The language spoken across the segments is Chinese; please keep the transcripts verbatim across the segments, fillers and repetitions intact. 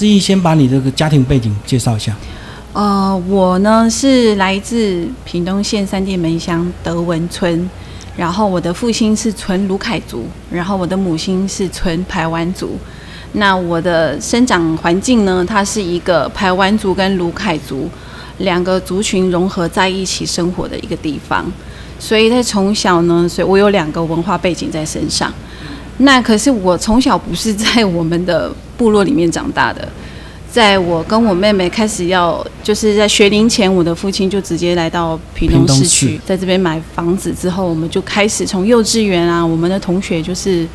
思逸先把你这个家庭背景介绍一下。呃，我呢是来自屏东县三店门乡德文村，然后我的父亲是纯卢凯族，然后我的母亲是纯排湾族。那我的生长环境呢，它是一个排湾族跟卢凯族两个族群融合在一起生活的一个地方，所以在从小呢，所以我有两个文化背景在身上。那可是我从小不是在我们的部落里面长大的，在我跟我妹妹开始要就是在学龄前，我的父亲就直接来到屏东市区，在这边买房子之后，我们就开始从幼稚园啊，我们的同学就是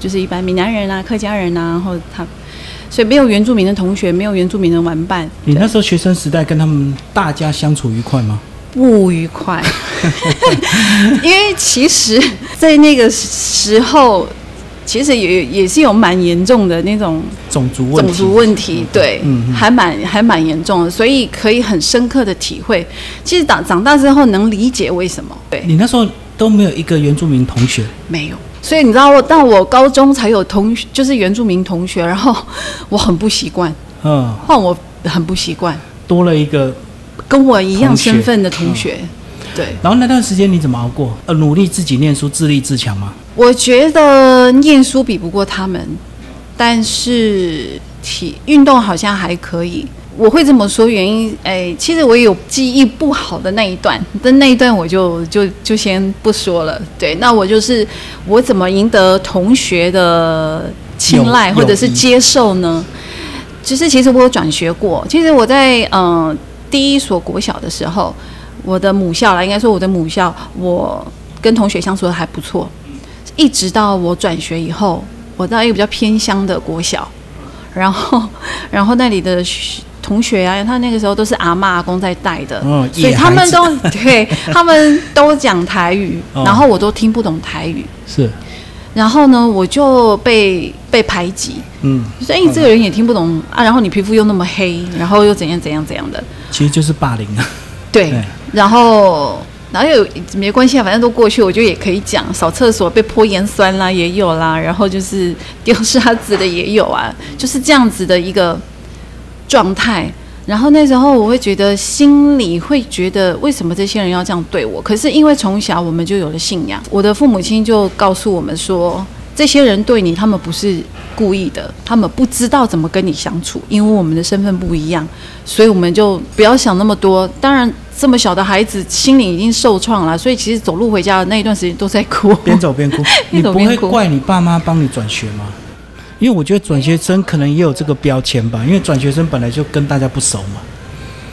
就是一般闽南人啊、客家人啊，然后他。所以没有原住民的同学，没有原住民的玩伴。你那时候学生时代跟他们大家相处愉快吗？不愉快，因为其实，在那个时候，其实也也是有蛮严重的那种种族问题。种族问题，对，嗯嗯、还蛮还蛮严重的，所以可以很深刻的体会。其实长长大之后能理解为什么。对，你那时候都没有一个原住民同学？没有。所以你知道我到我高中才有同学，就是原住民同学，然后我很不习惯，嗯，换我很不习惯，多了一个跟我一样身份的同学，嗯、对。然后那段时间你怎么熬过？呃，努力自己念书，自立自强吗？我觉得念书比不过他们，但是体运动好像还可以。我会这么说原因，哎，其实我有记忆不好的那一段，但那一段我就就就先不说了。对，那我就是我怎么赢得同学的青睐或者是接受呢？就是其实我有转学过，其实我在嗯、呃、第一所国小的时候，我的母校啦，应该说我的母校，我跟同学相处的还不错，一直到我转学以后，我到一个比较偏乡的国小，然后然后那里的同学啊，他那个时候都是阿嬷阿公在带的，哦、所以他们都对他们都讲台语，哦、然后我都听不懂台语。是，然后呢，我就被被排挤，嗯，就说哎，这个人也听不懂啊，然后你皮肤又那么黑，然后又怎样怎样怎样的，其实就是霸凌啊。对，对然后然后又没关系啊，反正都过去，我就也可以讲，扫厕所被泼盐酸啦也有啦，然后就是丢沙子的也有啊，就是这样子的一个状态，然后那时候我会觉得心里会觉得为什么这些人要这样对我？可是因为从小我们就有了信仰，我的父母亲就告诉我们说，这些人对你，他们不是故意的，他们不知道怎么跟你相处，因为我们的身份不一样，所以我们就不要想那么多。当然，这么小的孩子心灵已经受创了，所以其实走路回家的那一段时间都在哭，边走边哭。你不会怪你爸妈帮你转学吗？因为我觉得转学生可能也有这个标签吧，因为转学生本来就跟大家不熟嘛。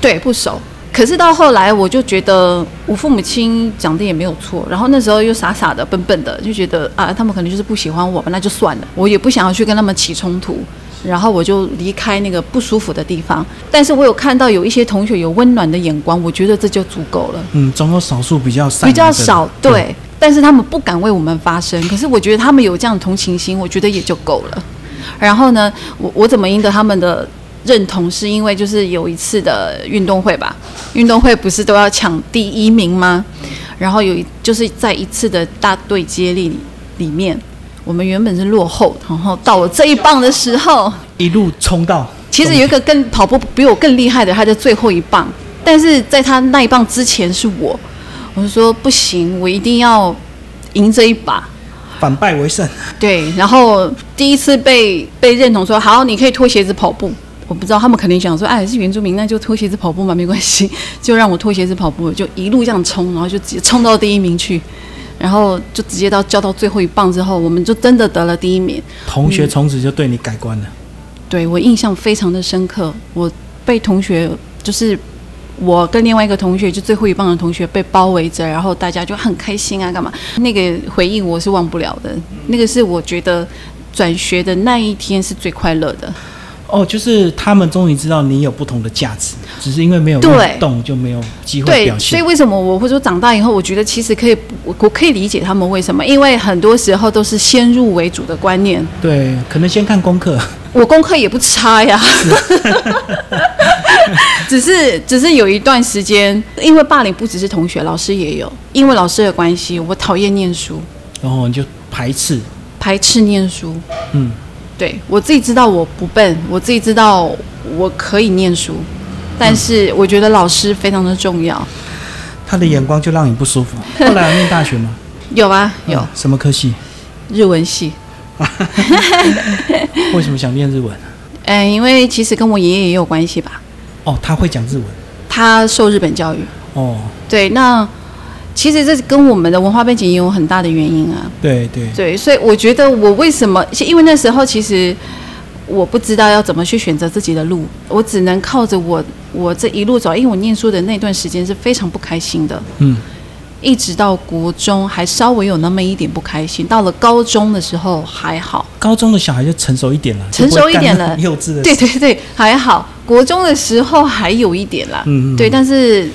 对，不熟。可是到后来，我就觉得我父母亲讲的也没有错，然后那时候又傻傻的、笨笨的，就觉得啊，他们可能就是不喜欢我吧，那就算了，我也不想要去跟他们起冲突，然后我就离开那个不舒服的地方。但是我有看到有一些同学有温暖的眼光，我觉得这就足够了。嗯，总有少数比较善良的比较少，对。对但是他们不敢为我们发声，可是我觉得他们有这样的同情心，我觉得也就够了。然后呢，我我怎么赢得他们的认同？是因为就是有一次的运动会吧，运动会不是都要抢第一名吗？然后有一就是在一次的大队接力里面，我们原本是落后，然后到我这一棒的时候，一路冲到。其实有一个更跑步比我更厉害的，他在最后一棒，但是在他那一棒之前是我。我说不行，我一定要赢这一把，反败为胜。对，然后第一次被被认同说好，你可以脱鞋子跑步。我不知道他们肯定想说，哎，是原住民，那就脱鞋子跑步嘛，没关系，就让我脱鞋子跑步，就一路这样冲，然后就直接冲到第一名去，然后就直接到交到最后一棒之后，我们就真的得了第一名。同学从此就对你改观了。嗯、对我印象非常的深刻，我被同学就是。我跟另外一个同学，就最后一棒的同学被包围着，然后大家就很开心啊，干嘛？那个回忆我是忘不了的，那个是我觉得转学的那一天是最快乐的。哦，就是他们终于知道你有不同的价值，只是因为没有运动就没有机会表现。对，所以为什么我会说长大以后，我觉得其实可以，我我可以理解他们为什么，因为很多时候都是先入为主的观念。对，可能先看功课。我功课也不差呀。只是，只是有一段时间，因为霸凌不只是同学，老师也有。因为老师的关系，我讨厌念书，然后你就排斥，排斥念书。嗯，对，我自己知道我不笨，我自己知道我可以念书，但是我觉得老师非常的重要。嗯，他的眼光就让你不舒服。后来有念大学吗？有啊，有。嗯，什么科系？日文系。为什么想念日文？嗯，因为其实跟我爷爷也有关系吧。哦，他会讲日文。他受日本教育。哦。对，那其实这跟我们的文化背景也有很大的原因啊。对对。对，所以我觉得我为什么，因为那时候其实我不知道要怎么去选择自己的路，我只能靠着我。我这一路走，因为我念书的那段时间是非常不开心的，嗯，一直到国中还稍微有那么一点不开心，到了高中的时候还好。高中的小孩就成熟一点了，成熟一点了，幼稚的。对对对，还好。国中的时候还有一点啦，嗯，对，但是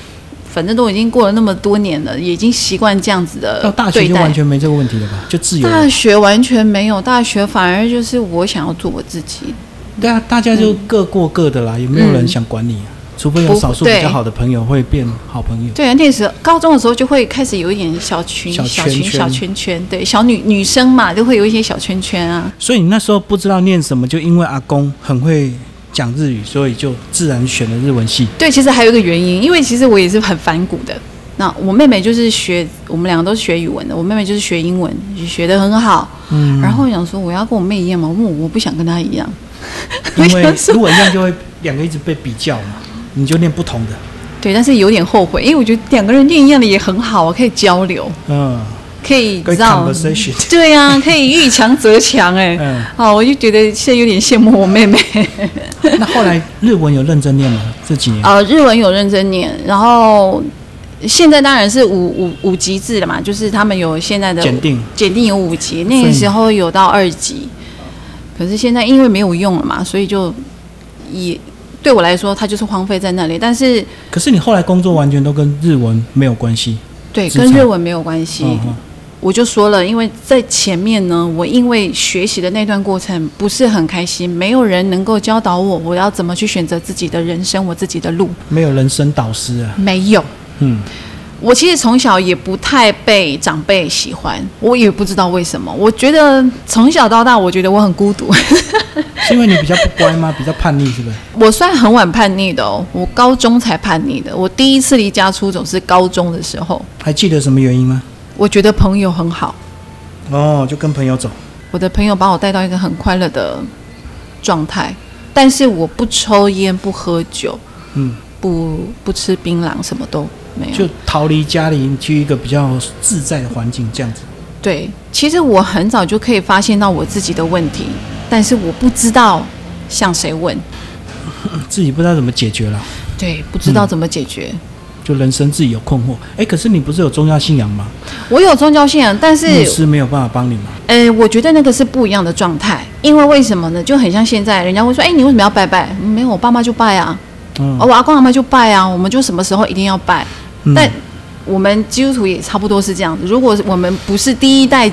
反正都已经过了那么多年了，也已经习惯这样子的对待。到大学就完全没这个问题了吧？就自由了。大学完全没有，大学反而就是我想要做我自己。对啊，大家就各过各的啦，嗯，也没有人想管你啊。除非有少数比较好的朋友会变好朋友。对啊，那时候高中的时候就会开始有一点小群、小圈圈、小圈圈，对，小女女生嘛，就会有一些小圈圈啊。所以你那时候不知道念什么，就因为阿公很会讲日语，所以就自然选了日文系。对，其实还有一个原因，因为其实我也是很反骨的。那我妹妹就是学，我们两个都是学语文的，我妹妹就是学英文，学得很好。嗯。然后我想说，我要跟我妹一样嘛，我我不想跟她一样，因为如果一样就会两个一直被比较嘛。你就念不同的，对，但是有点后悔，因为我觉得两个人念一样的也很好，可以交流，嗯，可以知道，对啊，可以遇强则强，哎，嗯，好，我就觉得现在有点羡慕我妹妹。那后来日文有认真念吗？这几年？啊，呃，日文有认真念，然后现在当然是五五五级制了嘛，就是他们有现在的检定，检定有五级，那个时候有到二级，可是现在因为没有用了嘛，所以就也。对我来说，它就是荒废在那里。但是，可是你后来工作完全都跟日文没有关系。对，跟日文没有关系。嗯，我就说了，因为在前面呢，我因为学习的那段过程不是很开心，没有人能够教导我，我要怎么去选择自己的人生，我自己的路。没有人生导师啊？没有。嗯，我其实从小也不太被长辈喜欢，我也不知道为什么。我觉得从小到大，我觉得我很孤独。是因为你比较不乖吗？比较叛逆是不是？我算很晚叛逆的哦，我高中才叛逆的。我第一次离家出走是高中的时候。还记得什么原因吗？我觉得朋友很好。哦，就跟朋友走。我的朋友把我带到一个很快乐的状态，但是我不抽烟，不喝酒，嗯，不不吃槟榔，什么都没有。就逃离家里，去一个比较自在的环境，这样子。对，其实我很早就可以发现到我自己的问题。但是我不知道向谁问，自己不知道怎么解决了。对，不知道怎么解决，嗯，就人生自己有困惑。哎，可是你不是有宗教信仰吗？我有宗教信仰，但是牧师没有办法帮你吗？呃，我觉得那个是不一样的状态，因为为什么呢？就很像现在人家会说，哎，你为什么要拜拜？没有，我爸妈就拜啊，嗯，哦，我阿公阿妈就拜啊，我们就什么时候一定要拜。嗯，但我们基督徒也差不多是这样子，如果我们不是第一代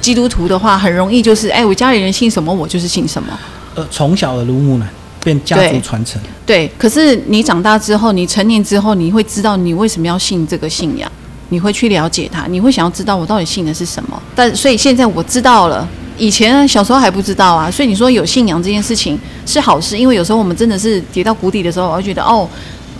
基督徒的话，很容易就是，哎，我家里人信什么，我就是信什么。呃，从小耳濡目染，变家族传承。对，可是你长大之后，你成年之后，你会知道你为什么要信这个信仰，你会去了解它，你会想要知道我到底信的是什么。但所以现在我知道了，以前小时候还不知道啊。所以你说有信仰这件事情是好事，因为有时候我们真的是跌到谷底的时候，我会觉得哦。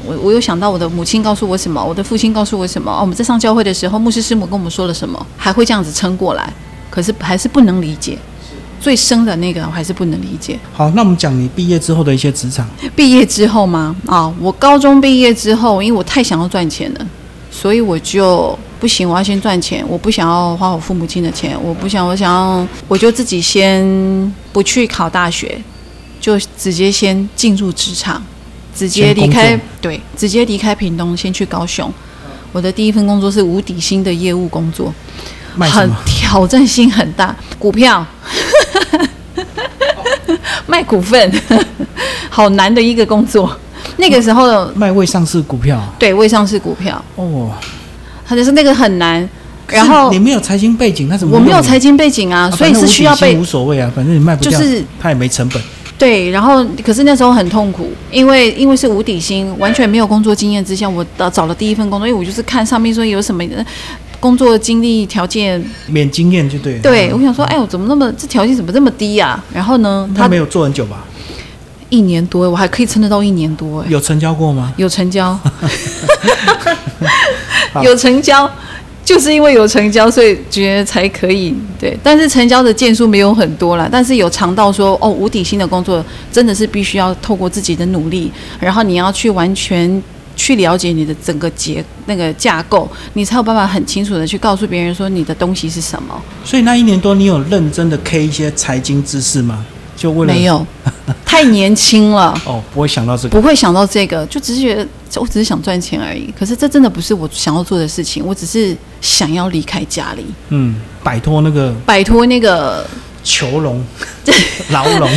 我我有想到我的母亲告诉我什么，我的父亲告诉我什么，哦，我们在上教会的时候，牧师师母跟我们说了什么，还会这样子撑过来。可是还是不能理解，最深的那个我还是不能理解。好，那我们讲你毕业之后的一些职场。毕业之后吗？啊，哦，我高中毕业之后，因为我太想要赚钱了，所以我就不行，我要先赚钱，我不想要花我父母亲的钱，我不想，我想要，我就自己先不去考大学，就直接先进入职场。直接离开，对，直接离开屏东，先去高雄。我的第一份工作是无底薪的业务工作，很挑战性很大。股票，哦，卖股份，好难的一个工作。那个时候卖未上市股票，对，未上市股票。哦，他就是那个很难。然后你没有财经背景，那怎么？我没有财经背景啊，啊所以是需要背。无所谓啊，反正你卖不掉，就是他也没成本。对，然后可是那时候很痛苦，因为因为是无底薪，完全没有工作经验之下，我找了第一份工作，因为我就是看上面说有什么工作经历条件免经验就对了。对、嗯、我想说哎呦怎么那么这条件怎么这么低啊，然后呢他没有做很久吧，一年多，我还可以撑得到一年多。有成交过吗？有成交有成交，就是因为有成交所以觉得才可以。对，但是成交的件数没有很多啦，但是有尝到说哦无底薪的工作真的是必须要透过自己的努力，然后你要去完全去了解你的整个结那个架构，你才有办法很清楚的去告诉别人说你的东西是什么。所以那一年多你有认真的 K 一些财经知识吗？就为了没有太年轻了哦，不会想到这个，不会想到这个，就只是觉得我只是想赚钱而已。可是这真的不是我想要做的事情，我只是想要离开家里，嗯，摆脱那个摆脱那个囚笼牢笼。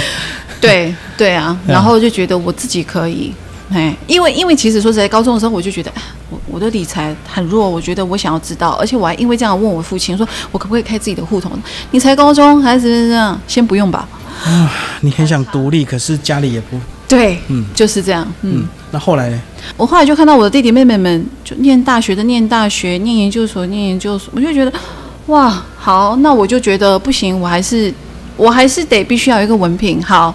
对对啊，然后就觉得我自己可以。哎，因为因为其实说实在，高中的时候我就觉得，我我的理财很弱，我觉得我想要知道，而且我还因为这样问我父亲说，我可不可以开自己的户头？你才高中还是这样，先不用吧。啊，你很想独立，可是家里也不对，嗯，就是这样，嗯。嗯那后来呢？我后来就看到我的弟弟妹妹们，就念大学的念大学，念研究所念研究所，我就觉得，哇，好，那我就觉得不行，我还是我还是得必须要有一个文凭，好。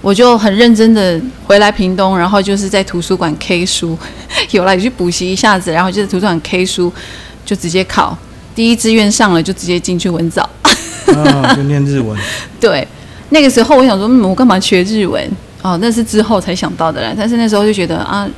我就很认真的回来屏东，然后就是在图书馆 K 书，有啦，去补习一下子，然后就在图书馆 K 书，就直接考第一志愿上了，就直接进去文藻，哦，就念日文。对，那个时候我想说，嗯，我干嘛学日文？哦，那是之后才想到的啦。但是那时候就觉得啊，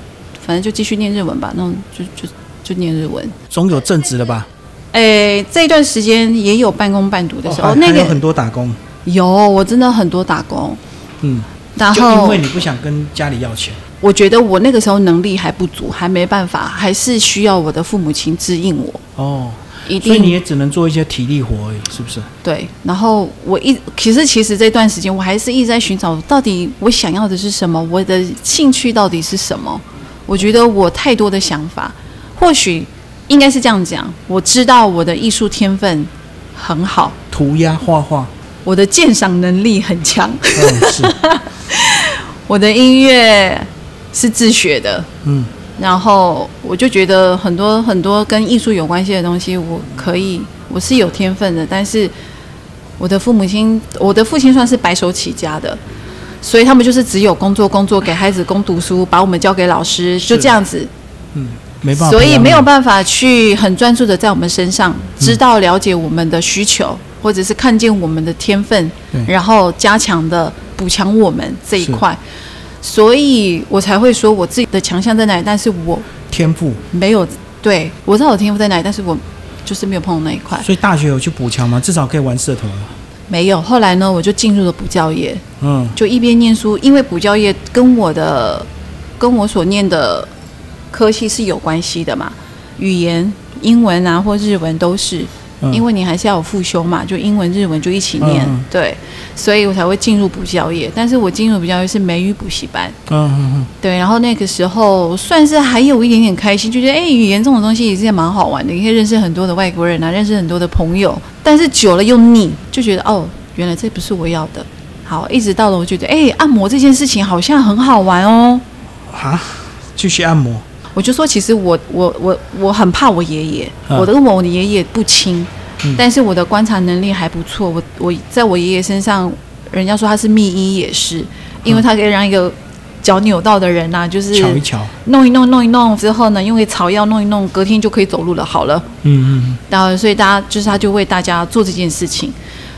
反正就继续念日文吧，那就就就念日文。总有正职了吧？哎，这一段时间也有半工半读的时候，哦，那个有很多打工。有，我真的很多打工。嗯。然后就因为你不想跟家里要钱，我觉得我那个时候能力还不足，还没办法，还是需要我的父母亲指引我。哦，一定，所以你也只能做一些体力活而已，是不是？对。然后我一其实其实这段时间我还是一直在寻找，到底我想要的是什么，我的兴趣到底是什么？我觉得我太多的想法，或许应该是这样讲。我知道我的艺术天分很好，涂鸦、画画。我的鉴赏能力很强，嗯，是。我的音乐是自学的，嗯，然后我就觉得很多很多跟艺术有关系的东西，我可以，我是有天分的。但是我的父母亲，我的父亲算是白手起家的，所以他们就是只有工作工作，给孩子供读书，把我们交给老师，就这样子，嗯。没办法，所以没有办法去很专注的在我们身上，知道了解我们的需求，或者是看见我们的天分，然后加强的补强我们这一块，所以我才会说我自己的强项在哪里，但是我天赋没有，对，我知道我天赋在哪里，但是我就是没有碰到那一块。所以大学有去补强吗？至少可以玩社团了。没有，后来呢，我就进入了补教业，嗯，就一边念书，因为补教业跟我的跟我所念的科系是有关系的嘛，语言、英文啊或日文都是，嗯，因为你还是要有复修嘛，就英文、日文就一起念，嗯，对，所以我才会进入补教业。但是我进入补教业是美语补习班，嗯嗯嗯，对，然后那个时候算是还有一点点开心，就觉得哎，语言这种东西也是蛮好玩的，你可以认识很多的外国人啊，认识很多的朋友。但是久了又腻，就觉得哦，原来这不是我要的。好，一直到了我觉得哎，按摩这件事情好像很好玩哦，啊，继续按摩。我就说，其实我我我我很怕我爷爷，嗯，我的跟我的爷爷不亲，嗯，但是我的观察能力还不错。我我在我爷爷身上，人家说他是秘医也是，因为他可以让一个脚扭到的人啊，就是瞧一瞧，弄一弄弄一弄之后呢，因为草药弄一弄，隔天就可以走路了。好了，嗯嗯，然后所以大家就是他就为大家做这件事情。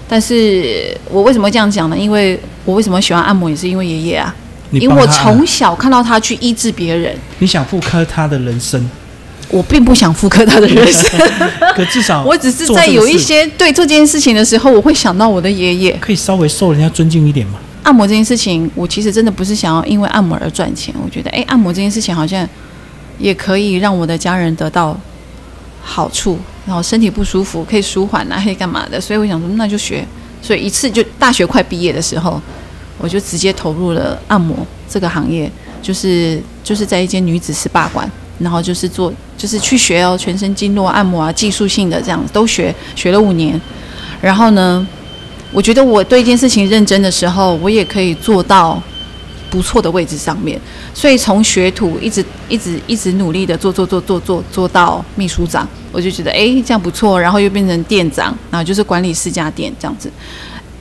但是我为什么这样讲呢？因为我为什么喜欢按摩，也是因为爷爷啊。因为我从小看到他去医治别人，你想复刻他的人生，我并不想复刻他的人生，可至少我只是在有一些对这件事情的时候，我会想到我的爷爷，可以稍微受人家尊敬一点嘛。按摩这件事情，我其实真的不是想要因为按摩而赚钱，我觉得，哎，按摩这件事情好像也可以让我的家人得到好处，然后身体不舒服可以舒缓啊，可以干嘛的，所以我想说那就学，所以一次就大学快毕业的时候。我就直接投入了按摩这个行业，就是就是在一间女子 S P A 馆，然后就是做就是去学哦，全身经络按摩啊，技术性的这样都学，学了五年。然后呢，我觉得我对一件事情认真的时候，我也可以做到不不错的位置上面，所以从学徒一直一直一直努力的做做做做做做到秘书长，我就觉得哎、欸、这样不错，然后又变成店长，然后就是管理四家店这样子。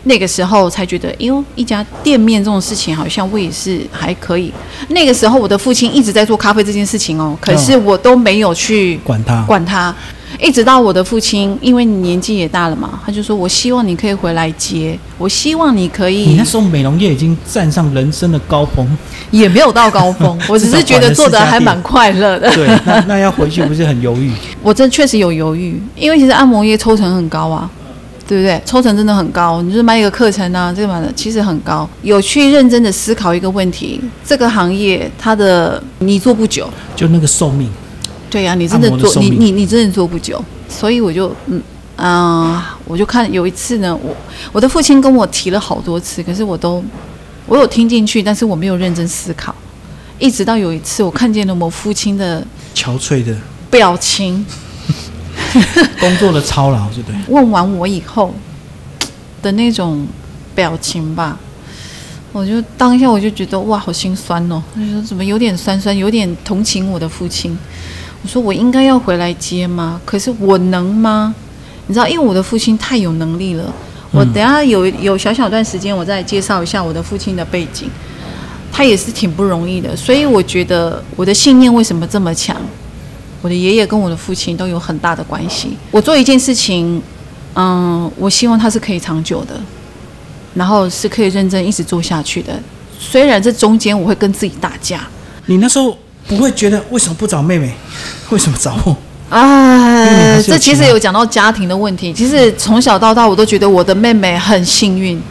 那个时候才觉得，哎呦，一家店面这种事情好像我也是还可以。那个时候我的父亲一直在做咖啡这件事情哦，可是我都没有去管他，管他。一直到我的父亲，因为年纪也大了嘛，他就说：“我希望你可以回来接，我希望你可以。”你那时候美容业已经站上人生的高峰，也没有到高峰，我只是觉得做得还蛮快乐的。对，那那要回去不是很犹豫？我真确实有犹豫，因为其实按摩业抽成很高啊。对不对？抽成真的很高，你就是卖一个课程啊，这个嘛其实很高。有去认真的思考一个问题，这个行业它的你做不久，就那个寿命。对呀、啊，你真的做，的你你你真的做不久，所以我就嗯啊、呃，我就看有一次呢，我我的父亲跟我提了好多次，可是我都我有听进去，但是我没有认真思考。一直到有一次，我看见了我父亲的憔悴的表情。工作的操劳，对不对？问完我以后的那种表情吧，我就当下我就觉得哇，好心酸哦！我就说怎么有点酸酸，有点同情我的父亲。我说我应该要回来接吗？可是我能吗？你知道，因为我的父亲太有能力了。我等一下有有小小段时间，我再介绍一下我的父亲的背景，他也是挺不容易的。所以我觉得我的信念为什么这么强？我的爷爷跟我的父亲都有很大的关系。我做一件事情，嗯，我希望它是可以长久的，然后是可以认真一直做下去的。虽然这中间我会跟自己打架。你那时候不会觉得为什么不找妹妹，为什么找我？啊，这其实有讲到家庭的问题。其实从小到大，我都觉得我的妹妹很幸运，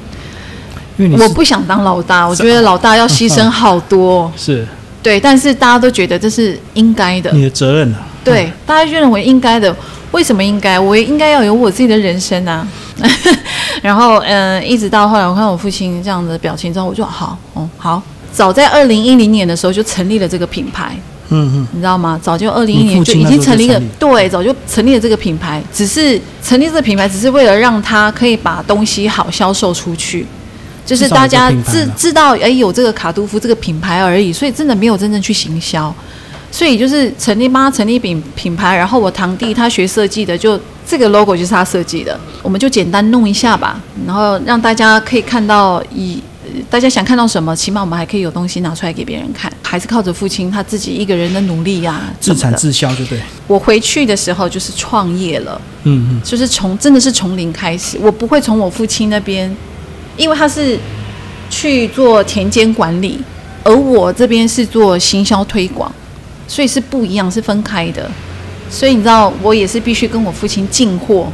因为我不想当老大，我觉得老大要牺牲好多。是。对，但是大家都觉得这是应该的，你的责任啊。对，嗯、大家就认为应该的。为什么应该？我应该要有我自己的人生啊。然后，嗯、呃，一直到后来，我看我父亲这样的表情之后，我就好，哦，好。早在二零一零年的时候就成立了这个品牌，嗯嗯，你知道吗？早就二零一零年就已经成立了，对，早就成立了这个品牌。只是成立这个品牌，只是为了让他可以把东西好销售出去。就是大家知知道哎、欸、有这个卡都夫这个品牌而已，所以真的没有真正去行销，所以就是成立妈成立品品牌，然后我堂弟他学设计的，就这个 logo 就是他设计的，我们就简单弄一下吧，然后让大家可以看到以、呃、大家想看到什么，起码我们还可以有东西拿出来给别人看，还是靠着父亲他自己一个人的努力啊，自产自销就对。我回去的时候就是创业了，嗯嗯，就是从真的是从零开始，我不会从我父亲那边。因为他是去做田间管理，而我这边是做行销推广，所以是不一样，是分开的。所以你知道，我也是必须跟我父亲进货，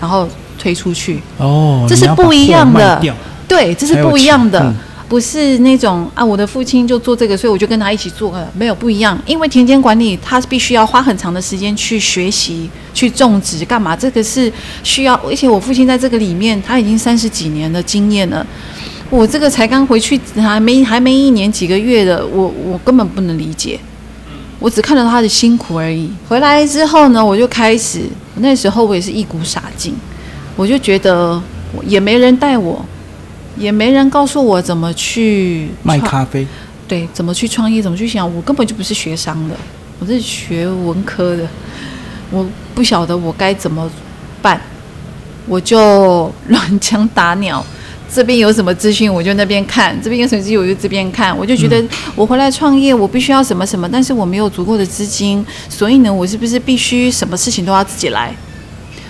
然后推出去。哦，这是不一样的。对，这是不一样的，嗯、不是那种啊，我的父亲就做这个，所以我就跟他一起做了。没有不一样，因为田间管理，他必须要花很长的时间去学习、去种植，干嘛？这个是需要，而且我父亲在这个里面，他已经三十几年的经验了。我这个才刚回去，还没还没一年几个月的，我我根本不能理解。我只看到他的辛苦而已。回来之后呢，我就开始，那时候我也是一股傻劲，我就觉得也没人带我。也没人告诉我怎么去卖咖啡，对，怎么去创业，怎么去想。我根本就不是学商的，我是学文科的，我不晓得我该怎么办，我就乱枪打鸟。这边有什么资讯我就那边看，这边有什么资讯我就这边看。我就觉得我回来创业，我必须要什么什么，但是我没有足够的资金，所以呢，我是不是必须什么事情都要自己来？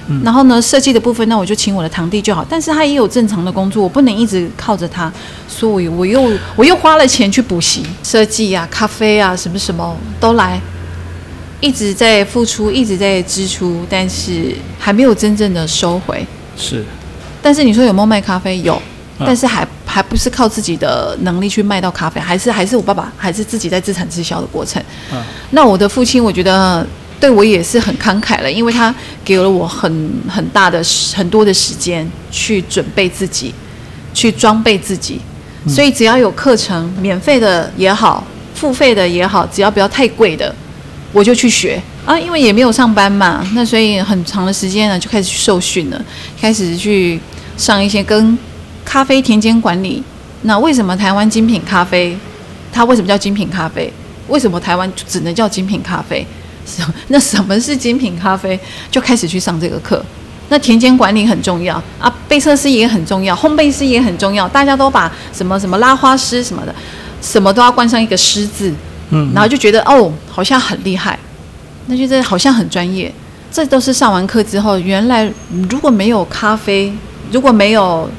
嗯、然后呢，设计的部分，那我就请我的堂弟就好，但是他也有正常的工作，我不能一直靠着他，所以我又我又花了钱去补习，设计啊、咖啡啊、什么什么都来，一直在付出，一直在支出，但是还没有真正的收回。是，但是你说有没有卖咖啡？有，啊、但是还还不是靠自己的能力去卖到咖啡，还是还是我爸爸还是自己在自产自销的过程。啊、那我的父亲，我觉得。对我也是很慷慨了，因为他给了我很很大的很多的时间去准备自己，去装备自己，嗯、所以只要有课程，免费的也好，付费的也好，只要不要太贵的，我就去学啊，因为也没有上班嘛，那所以很长的时间呢就开始去受训了，开始去上一些跟咖啡田间管理。那为什么台湾精品咖啡它为什么叫精品咖啡？为什么台湾只能叫精品咖啡？那什么是精品咖啡？就开始去上这个课。那田间管理很重要啊，焙测师也很重要，烘焙师也很重要。大家都把什么什么拉花师什么的，什么都要冠上一个师字，嗯，然后就觉得哦，好像很厉害，那就觉得好像很专业。这都是上完课之后，原来如果没有咖啡，如果没有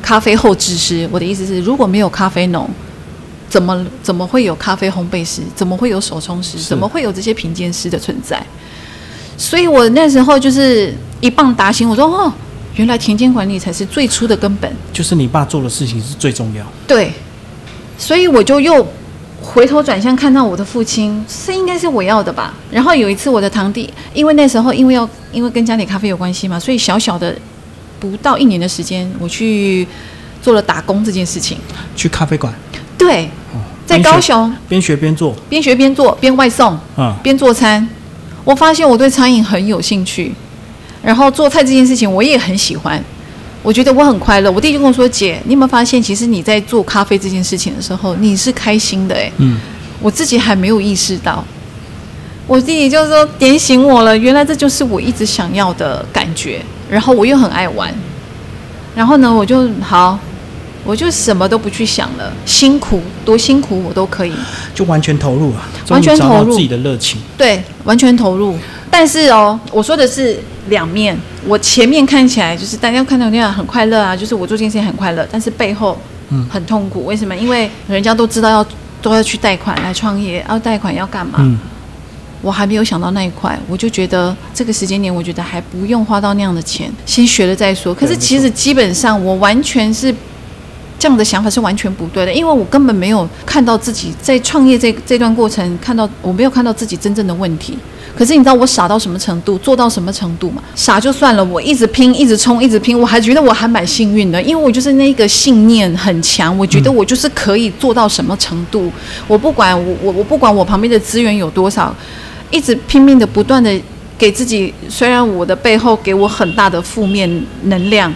咖啡后制师，我的意思是，如果没有咖啡农，怎么怎么会有咖啡烘焙师？怎么会有手冲师？怎么会有这些评鉴师的存在？所以我那时候就是一棒打醒，我说哦，原来田间管理才是最初的根本，就是你爸做的事情是最重要。对，所以我就又回头转向看到我的父亲，这应该是我要的吧。然后有一次我的堂弟，因为那时候因为要因为跟家里咖啡有关系嘛，所以小小的不到一年的时间，我去做了打工这件事情，去咖啡馆。对，哦、在高雄边学边做，边学边做边外送，嗯，边做餐。我发现我对餐饮很有兴趣，然后做菜这件事情我也很喜欢，我觉得我很快乐。我弟就跟我说：“姐，你有没有发现，其实你在做咖啡这件事情的时候，你是开心的、欸？”哎，嗯，我自己还没有意识到。我弟弟就说点醒我了，原来这就是我一直想要的感觉。然后我又很爱玩，然后呢，我就好，我就什么都不去想了，辛苦多辛苦我都可以，就完全投入啊，完全投入自己的热情，对，完全投入。但是哦，我说的是两面。我前面看起来就是大家看到那样很快乐啊，就是我做这件事情很快乐，但是背后很痛苦。嗯、为什么？因为人家都知道要都要去贷款来创业，要贷款要干嘛？嗯、我还没有想到那一块，我就觉得这个时间点，我觉得还不用花到那样的钱，先学了再说。可是其实基本上我完全是这样的想法是完全不对的，因为我根本没有看到自己在创业这这段过程，看到我没有看到自己真正的问题。可是你知道我傻到什么程度，做到什么程度吗？傻就算了，我一直拼，一直冲，一直拼，我还觉得我还蛮幸运的，因为我就是那个信念很强，我觉得我就是可以做到什么程度。嗯、我不管我我我不管我旁边的资源有多少，一直拼命的不断的给自己。虽然我的背后给我很大的负面能量，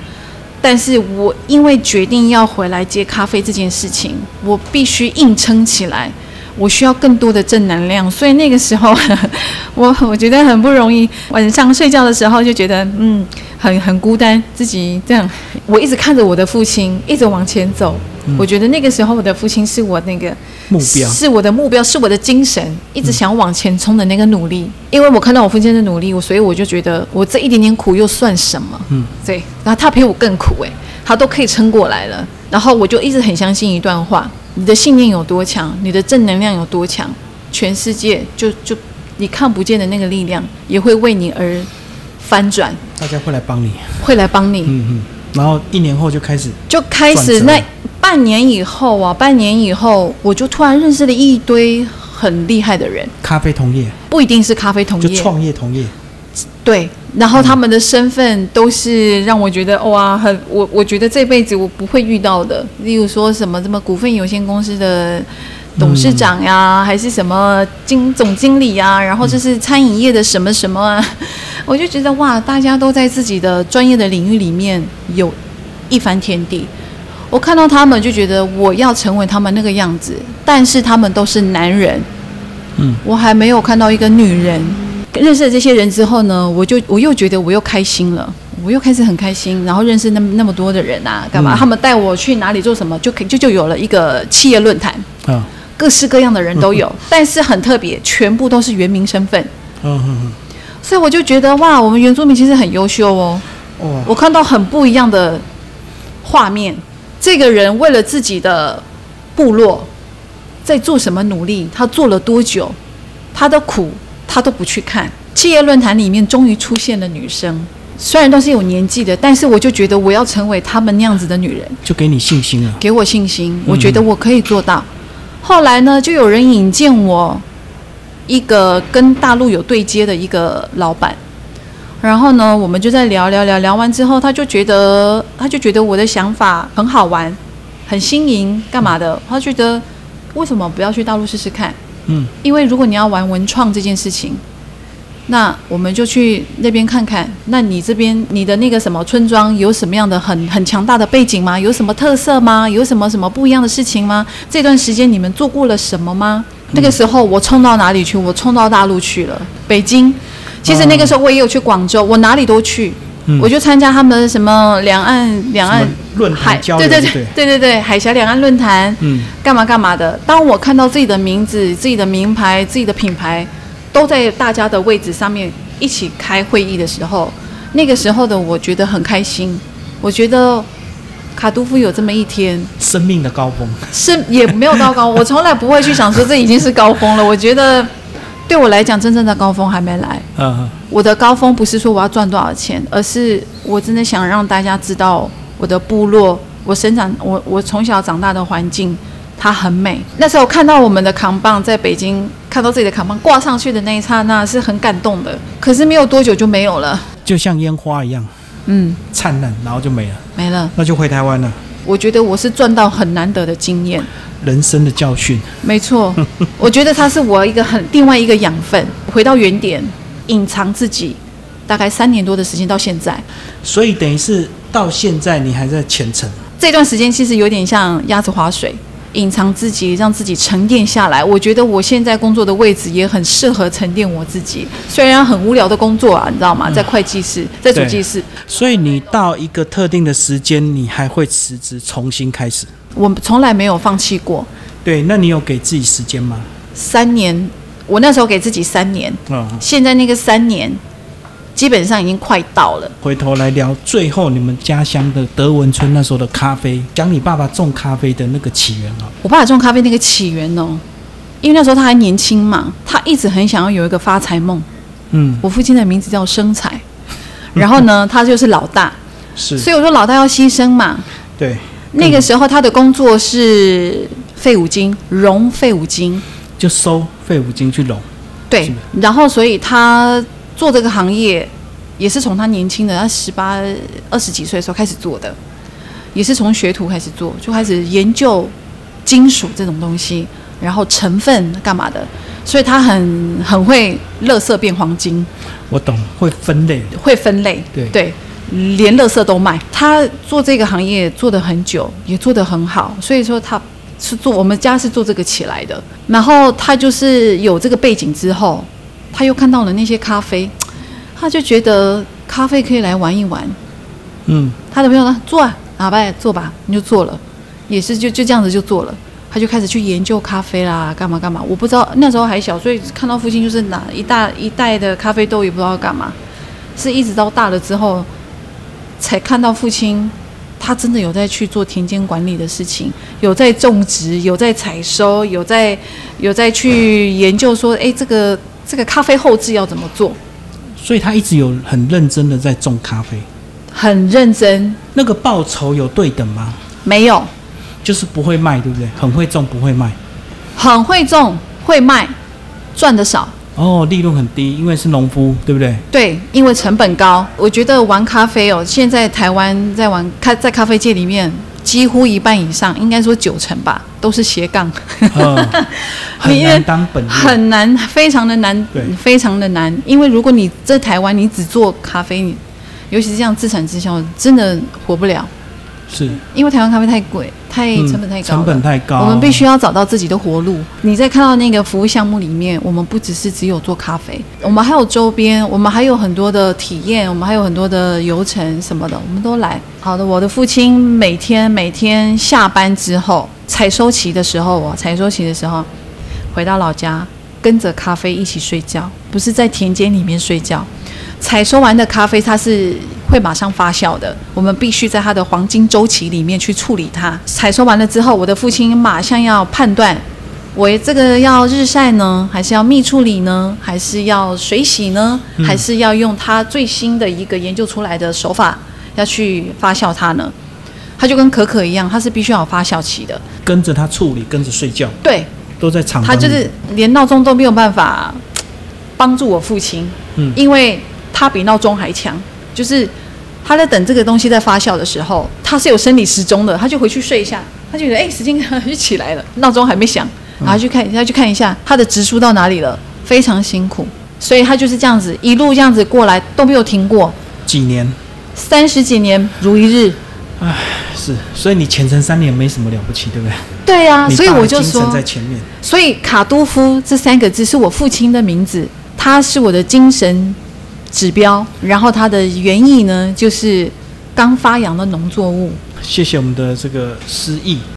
但是我因为决定要回来接咖啡这件事情，我必须硬撑起来。我需要更多的正能量，所以那个时候，呵呵我我觉得很不容易。晚上睡觉的时候就觉得，嗯，很很孤单，自己这样。我一直看着我的父亲，一直往前走。嗯、我觉得那个时候，我的父亲是我那个目标，是我的目标，是我的精神，一直想往前冲的那个努力。嗯、因为我看到我父亲的努力，我所以我就觉得，我这一点点苦又算什么？嗯，对。然后他比我更苦、欸，哎，他都可以撑过来了。然后我就一直很相信一段话。你的信念有多强，你的正能量有多强，全世界就就你看不见的那个力量也会为你而翻转。大家会来帮你，会来帮你。嗯嗯。然后一年后就开始，就开始那半年以后啊，半年以后我就突然认识了一堆很厉害的人。咖啡同业不一定是咖啡同业，就创业同业。对，然后他们的身份都是让我觉得哇，很我我觉得这辈子我不会遇到的。例如说什么什么股份有限公司的董事长呀、啊，嗯、还是什么经总经理呀、啊，然后就是餐饮业的什么什么啊，嗯、我就觉得哇，大家都在自己的专业的领域里面有一番天地。我看到他们就觉得我要成为他们那个样子，但是他们都是男人，嗯，我还没有看到一个女人。认识了这些人之后呢，我就我又觉得我又开心了，我又开始很开心。然后认识那么那么多的人啊，干嘛？嗯、他们带我去哪里做什么，就就就有了一个企业论坛，啊、各式各样的人都有，嗯、但是很特别，全部都是原民身份。嗯嗯嗯、所以我就觉得哇，我们原住民其实很优秀哦。哦我看到很不一样的画面，这个人为了自己的部落在做什么努力，他做了多久，他的苦。他都不去看。企业论坛里面终于出现了女生，虽然都是有年纪的，但是我就觉得我要成为他们那样子的女人，就给你信心啊，给我信心，我觉得我可以做到。嗯、后来呢，就有人引荐我一个跟大陆有对接的一个老板，然后呢，我们就在聊聊聊聊完之后，他就觉得他就觉得我的想法很好玩，很新颖，干嘛的？他觉得为什么不要去大陆试试看？嗯，因为如果你要玩文创这件事情，那我们就去那边看看。那你这边你的那个什么村庄有什么样的很很强大的背景吗？有什么特色吗？有什么什么不一样的事情吗？这段时间你们做过了什么吗？嗯、那个时候我冲到哪里去？我冲到大陆去了，北京。其实那个时候我也有去广州，我哪里都去。嗯、我就参加他们什么两岸两岸论坛交流，对对对对对对，海峡两岸论坛，嗯，干嘛干嘛的。当我看到自己的名字、自己的名牌、自己的品牌。都在大家的位置上面一起开会议的时候，那个时候的我觉得很开心。我觉得卡都夫有这么一天，生命的高峰是也没有到高峰。我从来不会去想说这已经是高峰了。我觉得对我来讲，真正的高峰还没来。嗯，我的高峰不是说我要赚多少钱，而是我真的想让大家知道我的部落，我生长，我我从小长大的环境。它很美。那时候看到我们的扛棒在北京，看到自己的扛棒挂上去的那一刹那是很感动的。可是没有多久就没有了，就像烟花一样，嗯，灿烂，然后就没了，没了，那就回台湾了。我觉得我是赚到很难得的经验，人生的教训。没错，我觉得它是我一个很另外一个养分。回到原点，隐藏自己，大概三年多的时间到现在。所以等于是到现在你还在虔诚。这段时间其实有点像鸭子划水。隐藏自己，让自己沉淀下来。我觉得我现在工作的位置也很适合沉淀我自己，虽然很无聊的工作啊，你知道吗？在会计室，在主计室。所以你到一个特定的时间，你还会辞职重新开始？我从来没有放弃过。对，那你有给自己时间吗？三年，我那时候给自己三年。嗯。现在那个三年，基本上已经快到了。回头来聊，最后你们家乡的德文村那时候的咖啡，讲你爸爸种咖啡的那个起源啊。我爸爸种咖啡那个起源哦，因为那时候他还年轻嘛，他一直很想要有一个发财梦。嗯，我父亲的名字叫生财，然后呢，他就是老大，是，所以我说老大要牺牲嘛。对，那个时候他的工作是废五金，熔废五金，就收废五金去熔。对，然后所以他。做这个行业也是从他年轻的，他十八二十几岁的时候开始做的，也是从学徒开始做，就开始研究金属这种东西，然后成分干嘛的，所以他很很会垃圾变黄金。我懂，会分类，会分类，对对，连垃圾都卖。他做这个行业做得很久，也做得很好，所以说他是做我们家是做这个起来的。然后他就是有这个背景之后。他又看到了那些咖啡，他就觉得咖啡可以来玩一玩。嗯，他的朋友说做啊，阿爸做吧，你就做了，也是就就这样子就做了。他就开始去研究咖啡啦，干嘛干嘛。我不知道那时候还小，所以看到父亲就是拿一大一袋的咖啡豆，也不知道干嘛。是一直到大了之后，才看到父亲他真的有在去做田间管理的事情，有在种植，有在采收，有在有在去研究说，哎，这个。这个咖啡后制要怎么做？所以他一直有很认真的在种咖啡，很认真。那个报酬有对等吗？没有，就是不会卖，对不对？很会种，不会卖。很会种，会卖，赚的少。哦，利润很低，因为是农夫，对不对？对，因为成本高。我觉得玩咖啡哦，现在台湾在玩咖，在咖啡界里面。几乎一半以上，应该说九成吧，都是斜杠，哦、很难当本业，很难，非常的难，非常的难。因为如果你在台湾，你只做咖啡，你尤其是这样资产直销，真的活不了。是，因为台湾咖啡太贵，太成本太高、嗯，成本太高，我们必须要找到自己的活路。你在看到那个服务项目里面，我们不只是只有做咖啡，我们还有周边，我们还有很多的体验，我们还有很多的游程什么的，我们都来。好的，我的父亲每天每天下班之后，采收期的时候，我采收期的时候，回到老家，跟着咖啡一起睡觉，不是在田间里面睡觉。采收完的咖啡，它是会马上发酵的，我们必须在它的黄金周期里面去处理它。采收完了之后，我的父亲马上要判断，我这个要日晒呢，还是要蜜处理呢，还是要水洗呢，嗯、还是要用它最新的一个研究出来的手法要去发酵它呢？它就跟可可一样，它是必须要有发酵期的。跟着它处理，跟着睡觉。对，都在厂房。它就是连闹钟都没有办法帮助我父亲，嗯，因为。它比闹钟还强，就是他在等这个东西在发酵的时候，他是有生理时钟的，他就回去睡一下，他就觉得哎，时间就起来了，闹钟还没响，然后去看，他去看一下他的时数到哪里了，非常辛苦。所以他就是这样子一路这样子过来都没有停过，几年，三十几年如一日。唉，是，所以你前程三年没什么了不起，对不对？对呀、啊，所以我就说，在前面。所以卡都夫这三个字是我父亲的名字，他是我的精神指标，然后他的原意呢就是刚发扬的农作物。谢谢我们的这个诗意。